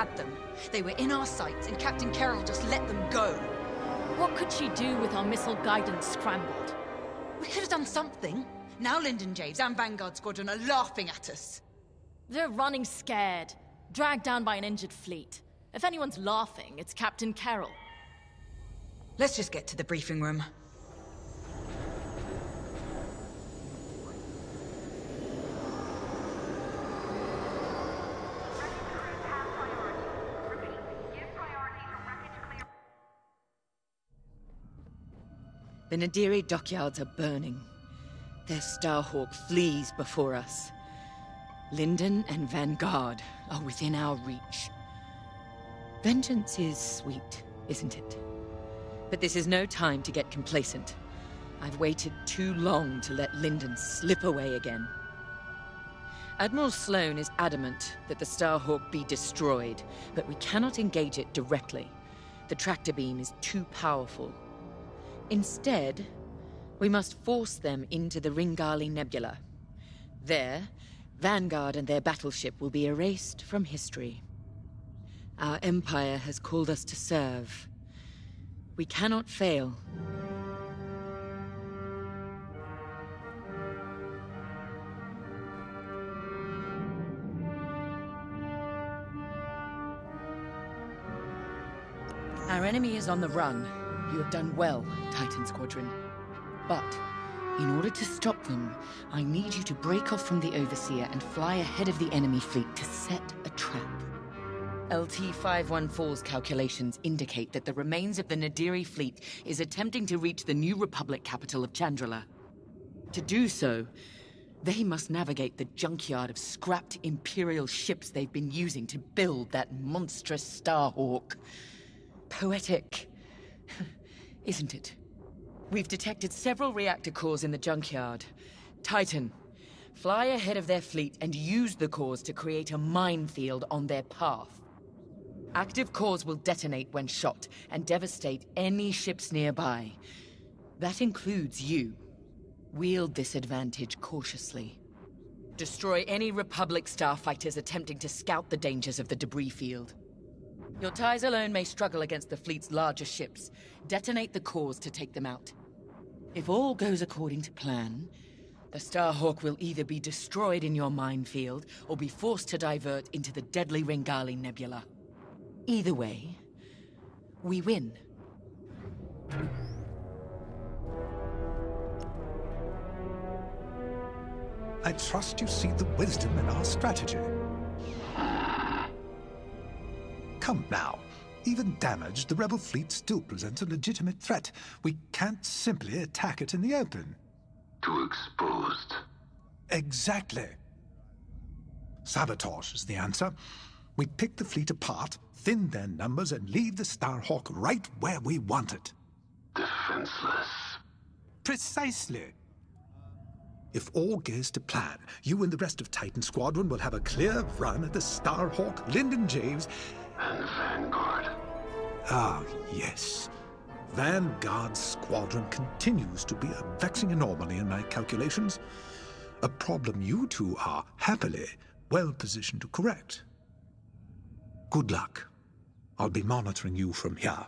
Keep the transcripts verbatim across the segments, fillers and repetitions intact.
had them. They were in our sights, and Captain Carroll just let them go. What could she do with our missile guidance scrambled? We could have done something. Now Lindon James and Vanguard Squadron are laughing at us. They're running scared, dragged down by an injured fleet. If anyone's laughing, it's Captain Carroll. Let's just get to the briefing room. The Nadiri dockyards are burning. Their Starhawk flees before us. Linden and Vanguard are within our reach. Vengeance is sweet, isn't it? But this is no time to get complacent. I've waited too long to let Linden slip away again. Admiral Sloane is adamant that the Starhawk be destroyed, but we cannot engage it directly. The tractor beam is too powerful. Instead, we must force them into the Ringali Nebula. There, Vanguard and their battleship will be erased from history. Our Empire has called us to serve. We cannot fail. Our enemy is on the run. You have done well, Titan Squadron. But, in order to stop them, I need you to break off from the Overseer and fly ahead of the enemy fleet to set a trap. L T five one four's calculations indicate that the remains of the Nadiri fleet is attempting to reach the New Republic capital of Chandrila. To do so, they must navigate the junkyard of scrapped Imperial ships they've been using to build that monstrous Starhawk. Poetic, isn't it? We've detected several reactor cores in the junkyard. Titan, fly ahead of their fleet and use the cores to create a minefield on their path. Active cores will detonate when shot and devastate any ships nearby. That includes you. Wield this advantage cautiously. Destroy any Republic starfighters attempting to scout the dangers of the debris field. Your ties alone may struggle against the fleet's larger ships. Detonate the cores to take them out. If all goes according to plan, the Starhawk will either be destroyed in your minefield or be forced to divert into the deadly Ringali Nebula. Either way, we win. I trust you see the wisdom in our strategy. Come now. Even damaged, the rebel fleet still presents a legitimate threat. We can't simply attack it in the open. Too exposed. Exactly. Sabotage is the answer. We pick the fleet apart, thin their numbers, and leave the Starhawk right where we want it. Defenseless. Precisely. If all goes to plan, you and the rest of Titan Squadron will have a clear run at the Starhawk, Linden James, and Vanguard. Ah, yes. Vanguard Squadron continues to be a vexing anomaly in my calculations. A problem you two are, happily, well positioned to correct. Good luck. I'll be monitoring you from here.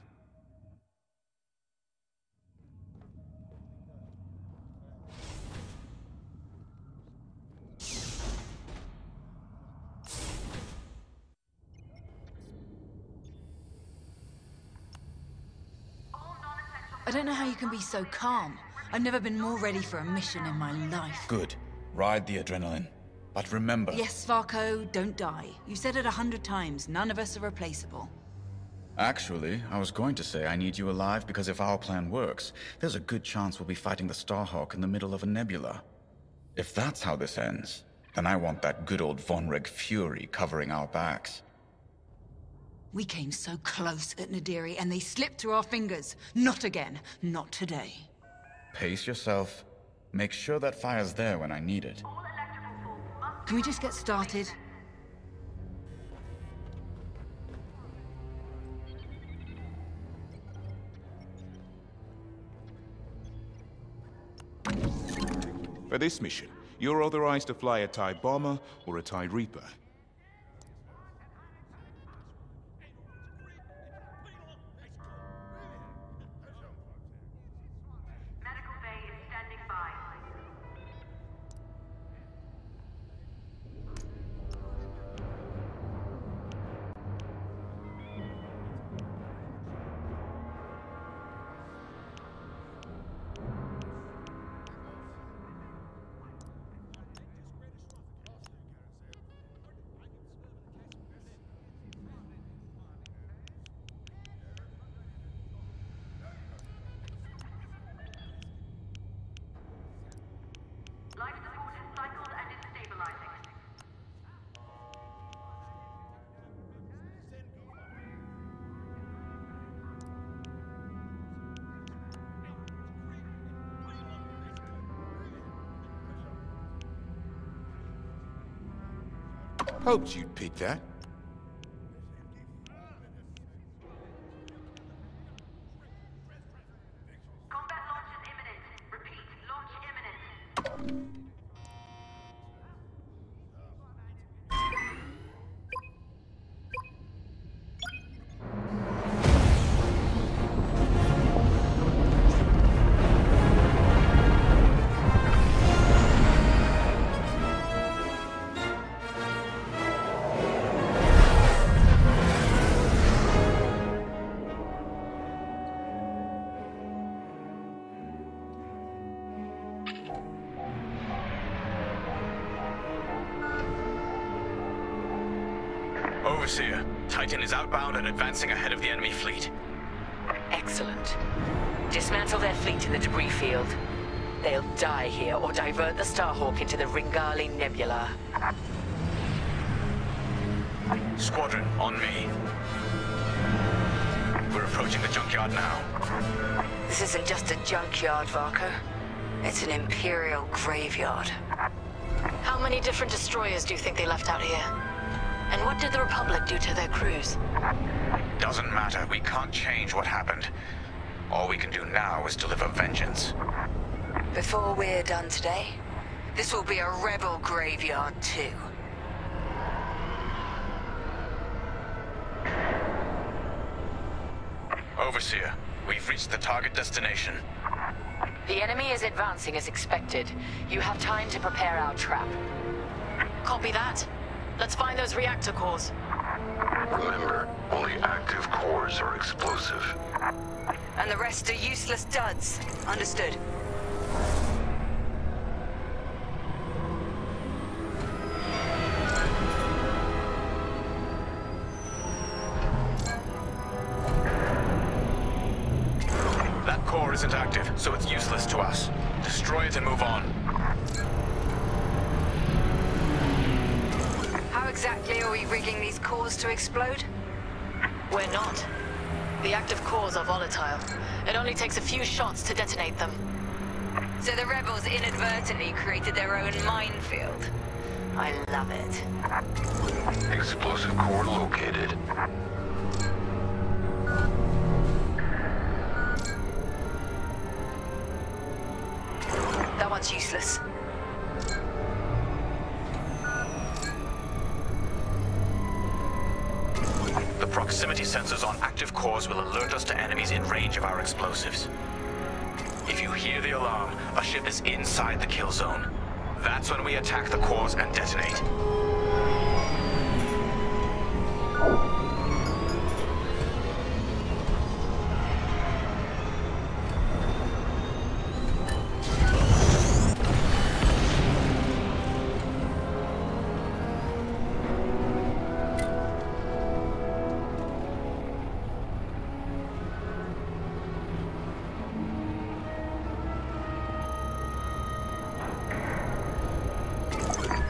I don't know how you can be so calm. I've never been more ready for a mission in my life. Good. Ride the adrenaline. But remember... Yes, Varko, don't die. You said it a hundred times. None of us are replaceable. Actually, I was going to say I need you alive because if our plan works, there's a good chance we'll be fighting the Starhawk in the middle of a nebula. If that's how this ends, then I want that good old Vonreg Fury covering our backs. We came so close at Nadiri, and they slipped through our fingers. Not again. Not today. Pace yourself. Make sure that fire's there when I need it. Can we just get started? For this mission, you're authorized to fly a TIE bomber or a TIE Reaper. Hoped you'd pick that. Overseer, Titan is outbound and advancing ahead of the enemy fleet. Excellent. Dismantle their fleet in the debris field. They'll die here or divert the Starhawk into the Ringali Nebula. Squadron, on me. We're approaching the junkyard now. This isn't just a junkyard, Varko. It's an Imperial graveyard. How many different destroyers do you think they left out here? And what did the Republic do to their crews? Doesn't matter. We can't change what happened. All we can do now is deliver vengeance. Before we're done today, this will be a rebel graveyard too. Overseer, we've reached the target destination. The enemy is advancing as expected. You have time to prepare our trap. Copy that. Let's find those reactor cores. Remember, only active cores are explosive. And the rest are useless duds. Understood. That core isn't active, so it's useless to us. Destroy it and move on. Exactly, are we rigging these cores to explode? We're not. The active cores are volatile. It only takes a few shots to detonate them. So the rebels inadvertently created their own minefield. I love it. Explosive core located. That one's useless. Proximity sensors on active cores will alert us to enemies in range of our explosives. If you hear the alarm, a ship is inside the kill zone. That's when we attack the cores and detonate.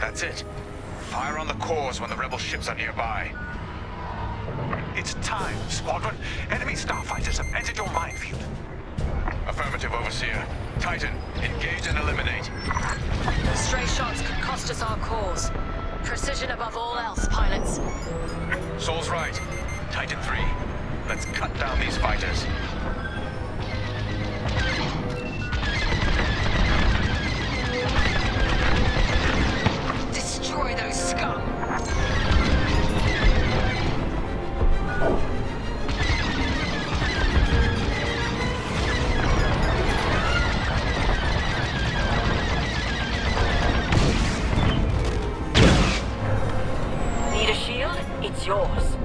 That's it. Fire on the cores when the rebel ships are nearby. It's time, Squadron. Enemy starfighters have entered your minefield. Affirmative, Overseer. Titan, engage and eliminate. Stray shots could cost us our cores. Precision above all else, pilots. Sol's right. Titan three. Let's cut down these fighters. Yours.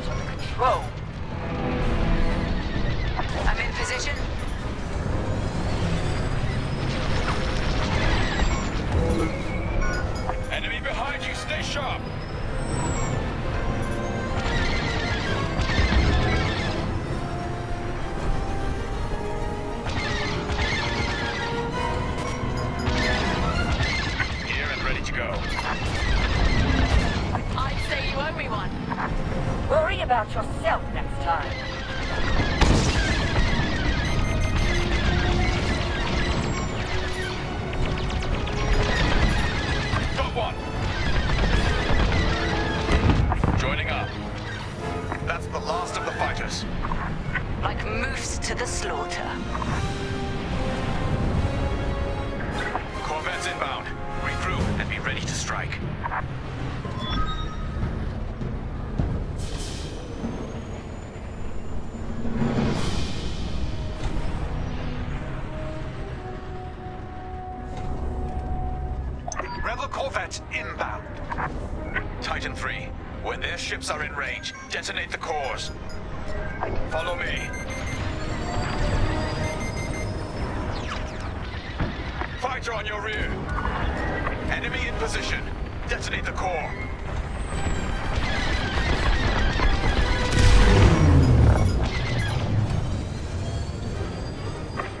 Jays under control. I'm in position. Enemy behind you, stay sharp! About yourself next time. Got one. Joining up. That's the last of the fighters. Like moose to the slaughter. Corvettes inbound. Recruit and be ready to strike. Inbound. Titan three, when their ships are in range, detonate the cores. Follow me. Fighter on your rear. Enemy in position. Detonate the core.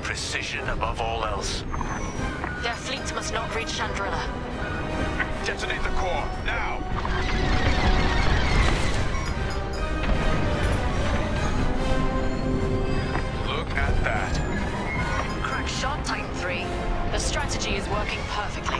Precision above all else. Their fleets must not reach Chandrila. Detonate the core, now! Look at that. Crack shot, Titan three. The strategy is working perfectly.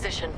position.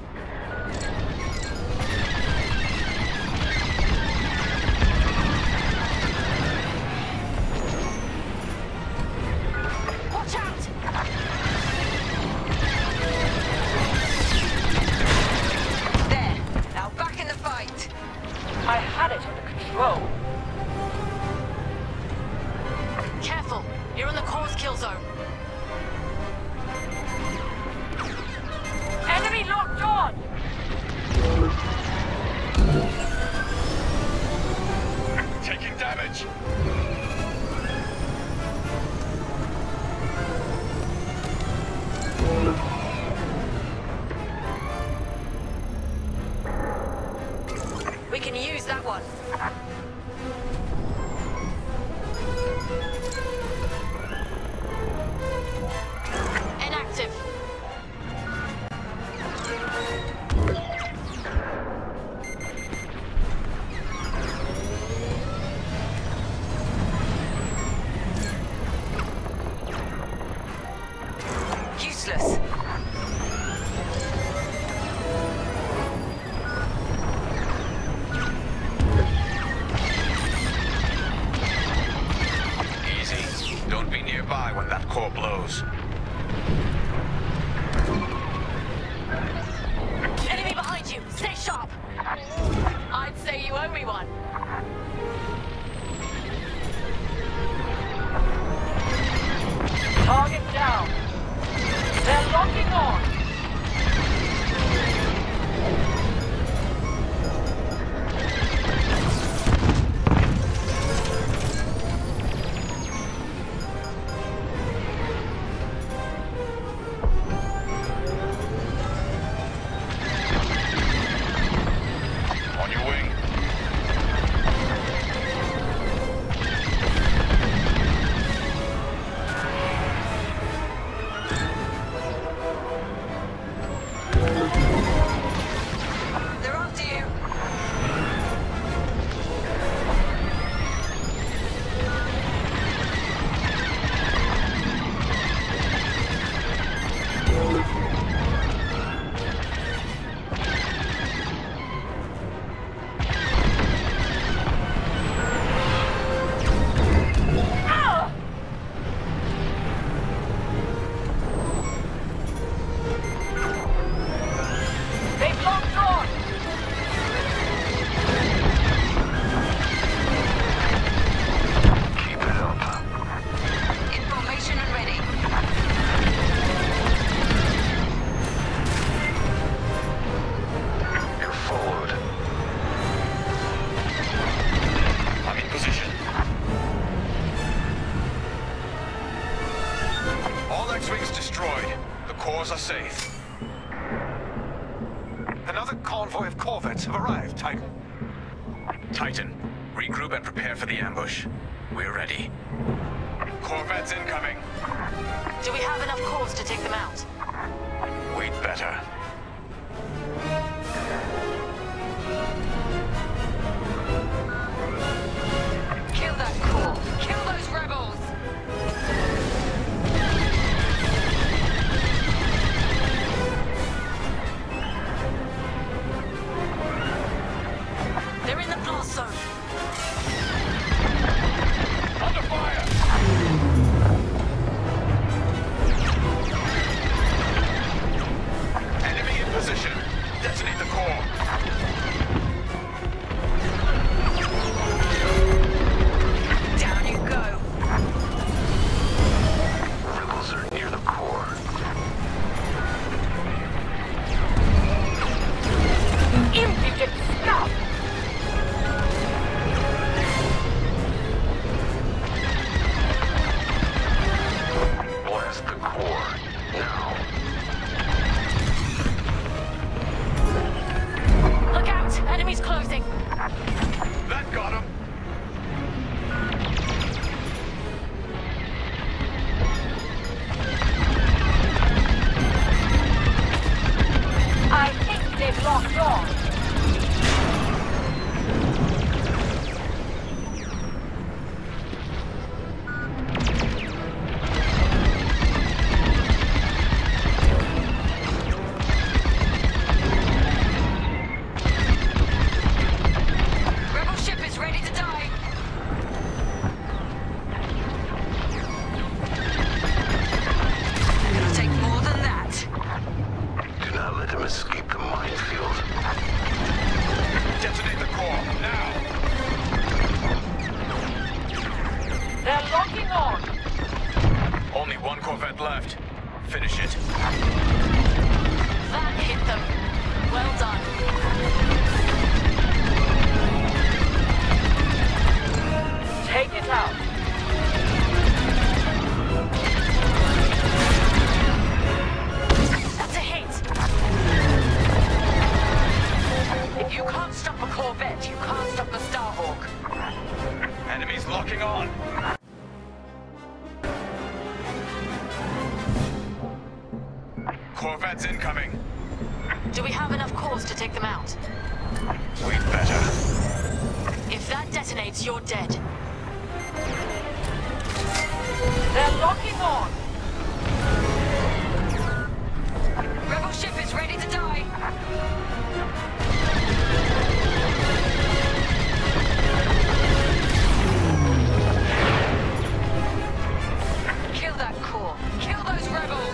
left. Finish it. That hit them. Well done. Take it out. That's a hit. If you can't stop a Corvette, you can't stop the Starhawk. Enemies locking on. Corvettes incoming. Do we have enough cores to take them out? We'd better. If that detonates, you're dead. They're locking on. Rebel ship is ready to die. Kill that core. Kill those rebels.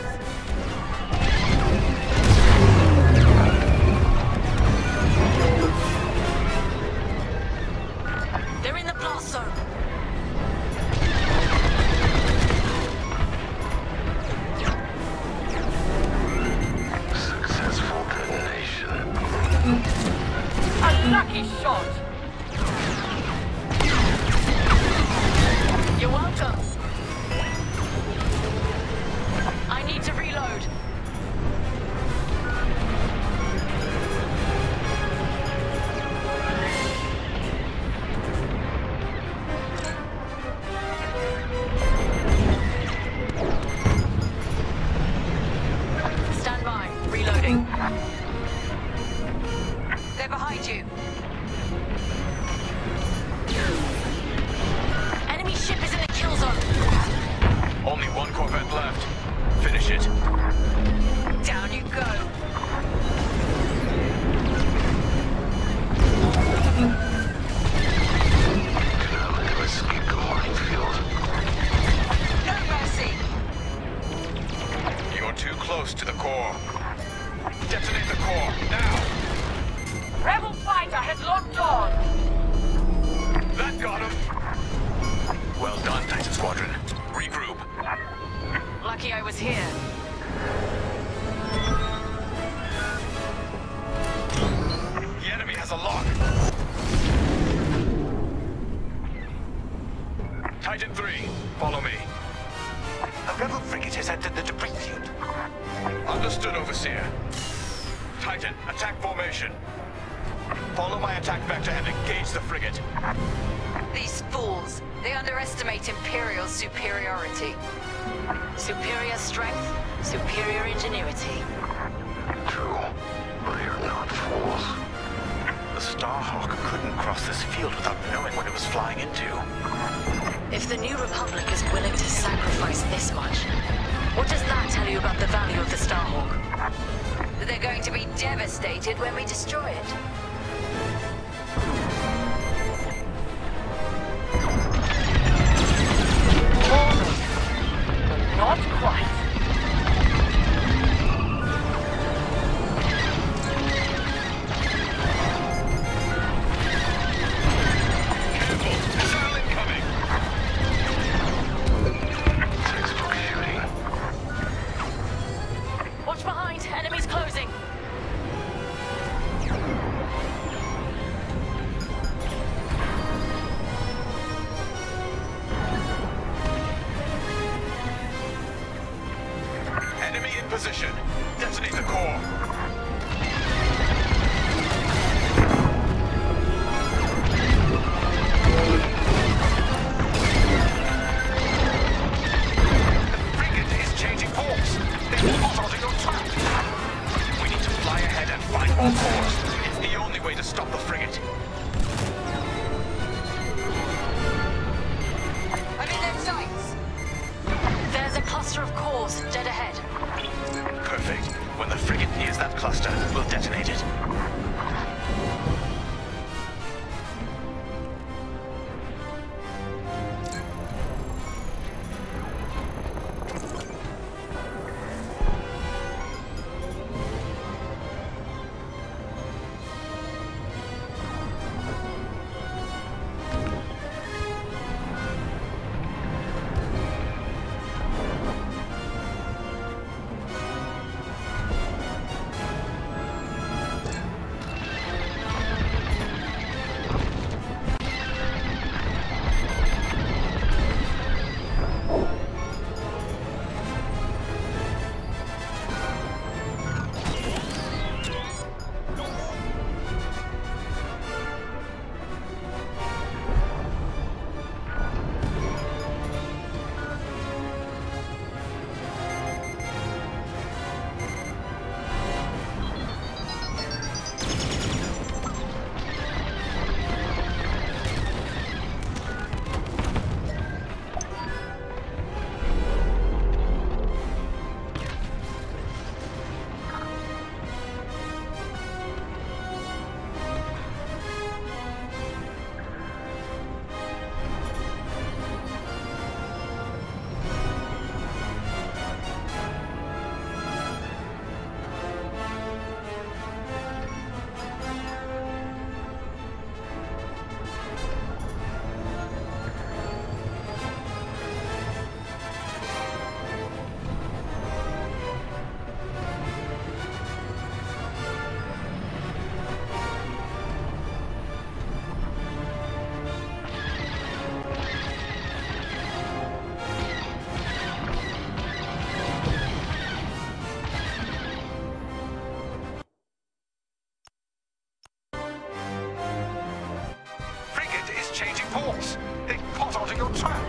changing course. They've caught onto your trap.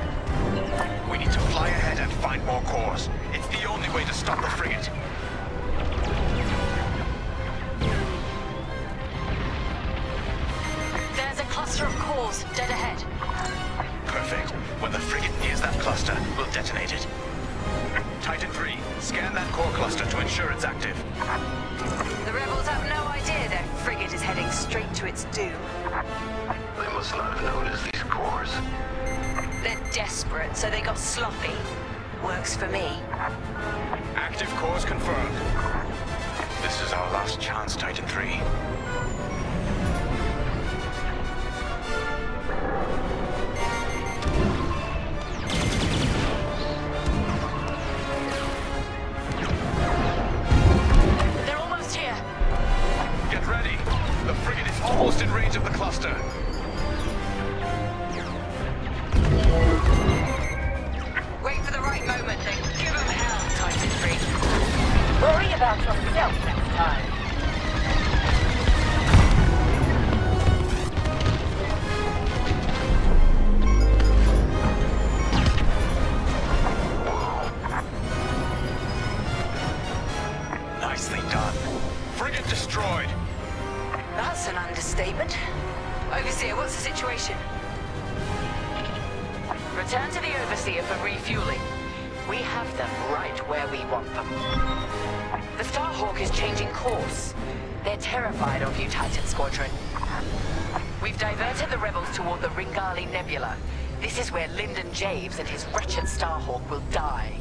We need to fly ahead and find more cores. It's the only way to stop the frigate. There's a cluster of cores dead ahead. Perfect. When the frigate nears that cluster, we'll detonate it. Titan three, scan that core cluster to ensure it's active. The rebels have no idea their frigate is heading straight to its doom. They must not have noticed these cores. They're desperate, so they got sloppy. Works for me. Active cores confirmed. This is our last chance, Titan three. Return to the Overseer for refueling. We have them right where we want them. The Starhawk is changing course. They're terrified of you, Titan Squadron. We've diverted the rebels toward the Ringali Nebula. This is where Lindon James and his wretched Starhawk will die.